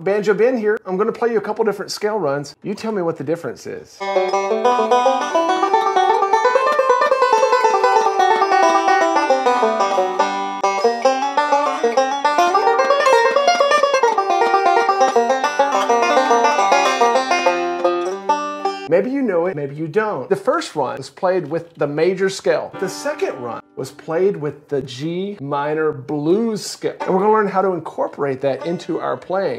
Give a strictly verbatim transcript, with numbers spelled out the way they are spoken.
Banjo Ben here. I'm going to play you a couple different scale runs. You tell me what the difference is. Maybe you know it, maybe you don't. The first run was played with the major scale. The second run was played with the G minor blues scale. And we're going to learn how to incorporate that into our playing.